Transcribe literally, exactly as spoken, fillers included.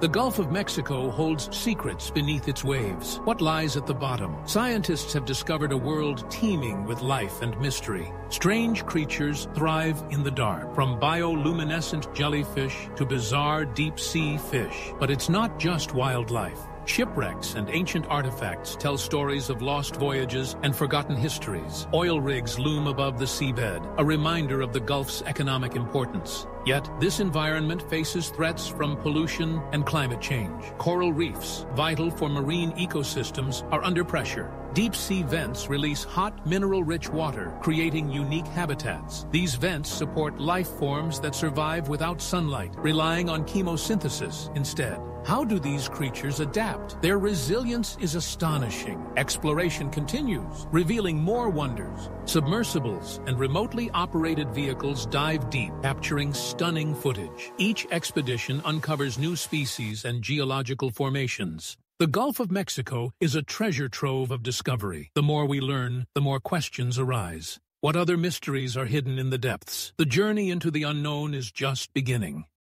The Gulf of Mexico holds secrets beneath its waves. What lies at the bottom? Scientists have discovered a world teeming with life and mystery. Strange creatures thrive in the dark, from bioluminescent jellyfish to bizarre deep-sea fish. But it's not just wildlife. Shipwrecks and ancient artifacts tell stories of lost voyages and forgotten histories. Oil rigs loom above the seabed, a reminder of the Gulf's economic importance. Yet, this environment faces threats from pollution and climate change. Coral reefs, vital for marine ecosystems, are under pressure. Deep-sea vents release hot, mineral-rich water, creating unique habitats. These vents support life forms that survive without sunlight, relying on chemosynthesis instead. How do these creatures adapt? Their resilience is astonishing. Exploration continues, revealing more wonders. Submersibles and remotely operated vehicles dive deep, capturing stunning footage. Each expedition uncovers new species and geological formations. The Gulf of Mexico is a treasure trove of discovery. The more we learn, the more questions arise. What other mysteries are hidden in the depths? The journey into the unknown is just beginning.